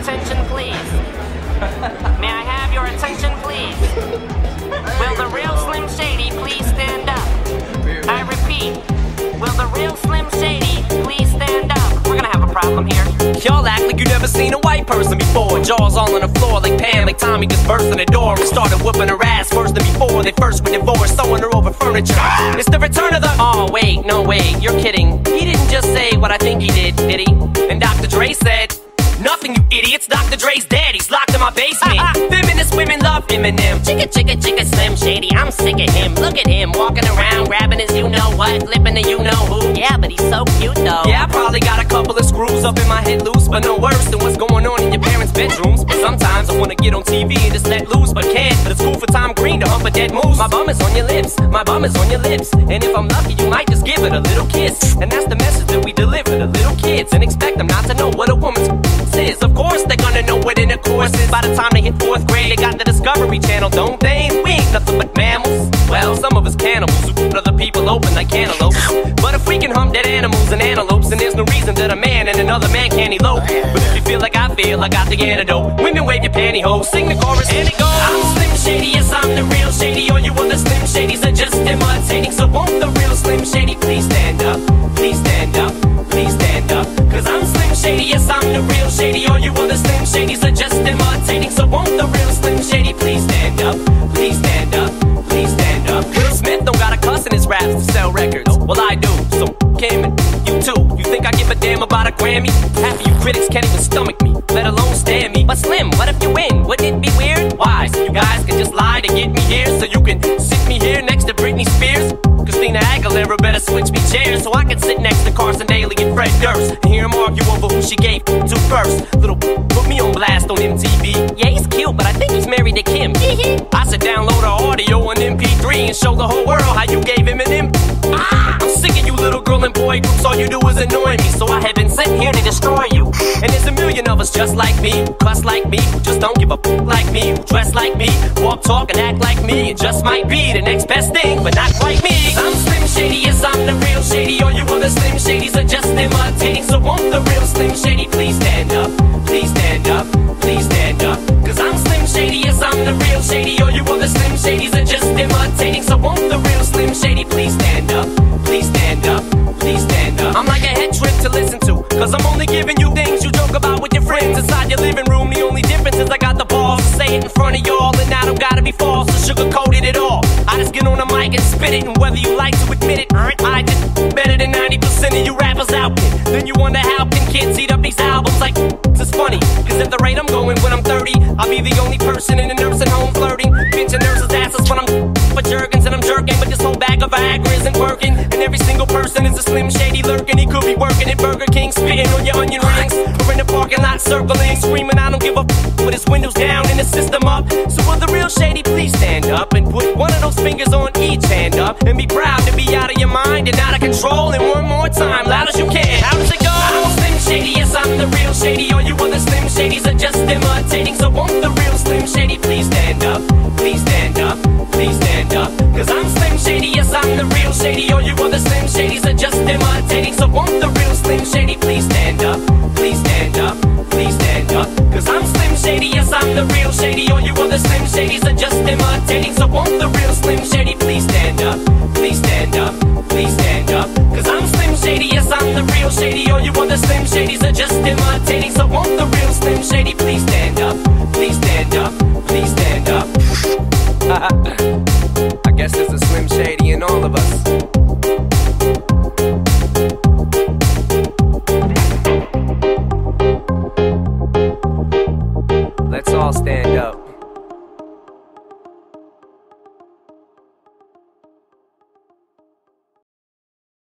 attention, please? May I have your attention, please? Will the real Slim Shady please stand up? I repeat, will the real Slim Shady please stand up? We're gonna have a problem here. Y'all act like you never seen a white person before. Jaws all on the floor like Pam, like Tommy just burst in the door and started whooping her ass worse than before. They first were divorced, sewing her over furniture. It's the return of the— oh wait, no way, you're kidding. He didn't just say what I think he did he? And Dr. Dre said nothing, you idiots. Dr. Dre's dead, he's locked in my basement. Feminist women love Eminem. Chicka, chicka, chicka, Slim Shady, I'm sick of him. Look at him, walking around, grabbing his you-know-what, flipping the you-know-who. Yeah, but he's so cute, though. Yeah, I probably got a couple of screws up in my head loose, but no worse than what's going on in your parents' bedrooms. But sometimes I wanna get on TV and just let loose, but can't. But it's cool for Tom Green to hump a dead moose. My bum is on your lips, my bum is on your lips. And if I'm lucky, you might just give it a little kiss. And that's the message that we deliver to little kids, and expect them not to know what a woman's is. Of course they're gonna know what intercourse is by the time they hit 4th grade. They got the Discovery Channel, don't they? We ain't nothing but mammals. Well, some of us cannibals who put other people open like cantaloupes. But if we can hump dead animals and antelopes, then there's no reason that a man and another man can't elope. But if you feel, I got the antidote. Women wave your pantyhose, sing the chorus, and it goes. I'm Slim Shady, yes, I'm the real Shady. All you other Slim Shadys are just imitating. So won't the real Slim Shady please stand up? Please stand up, please stand up. Cause I'm Slim Shady, yes, I'm the real Shady. All you other Slim Shadys are just imitating. So won't the real Slim Shady please stand up? Please stand up, please stand up. Will Smith don't got a cuss in his raps to sell records. Well, I do, so Kim and you too. You think I give a damn about a Grammy? Half of you critics can't even stomach me, let alone stand me. But Slim, what if you win? Wouldn't it be weird? Why? So you guys can just lie to get me here, so you can sit me here next to Britney Spears? Christina Aguilera better switch me chairs, so I can sit next to Carson Daly and Fred Durst and hear him argue over who she gave to first. Little put me on blast on MTV. Yeah, he's cute, but I think he's married to Kim. I should download her audio on MP3 and show the whole world how you gave him an I'm sick of you little girl and boy groups. All you do is annoy me, so I have been sent here to destroy you. And there's a million of us just like me, who cuss like me, who just don't give a like me, who dress like me, walk, talk, and act like me. It just might be the next best thing, but not quite me. I'm Slim Shady, yes, I'm the real Shady. All you other Slim Shadys are just imitating. So won't the real Slim Shady please stand up? Please stand up, please stand up. Cause I'm Slim Shady, yes, I'm the real Shady. All you other Slim Shadys are just imitating. So won't the real Slim Shady please stand up? Please stand up, please stand up. I'm like a head trip to listen to, cause I'm only giving you things you joke about with your friends inside your living room. The only difference is I got the balls to say it in front of y'all, and I don't gotta be false or sugarcoated at all. I just get on the mic and spit it, and whether you like to admit it, I just better than 90% of you rappers out there. Then you wonder how can kids eat up these albums like it's funny, cause at the rate I'm going when I'm 30, I'll be the only person in a nursing home flirting, pinching nurses' asses when I'm but jerkins and I'm jerking, but this whole bag of Viagra isn't working. And every single person is a Slim Shady lurking. He could be working at Burger King, spitting on your onion rings, or in the parking lot circling, screaming I don't give a with his windows down and his system up. So will the real Shady please stand up and put one of those fingers on each hand up, and be proud to be out of your mind and out of control. And one more time, loud as you can, how does it go? I'm Slim Shady, yes, I'm the real Shady. All you other Slim Shadys are just imitating. So won't the real Slim Shady please stand up? Please stand up, please stand up. Cause I'm Slim Shady, yes, I'm the real Shady. All you other Slim Shadys are just imitating. So won't the real Slim Shady please stand up? Please stand up, please stand up. Cause I'm Slim Shady, yes, I'm the real Shady. All you other Slim Shadys are just imitating. So won't the real Slim Shady please stand up? Please stand up, please stand up. Cause I'm Slim Shady, yes, I'm the real Shady. All you other Slim Shadys are just imitating. So won't the real Slim Shady please stand up? Please stand up, please stand up. I guess there's a Slim Shady in all of us.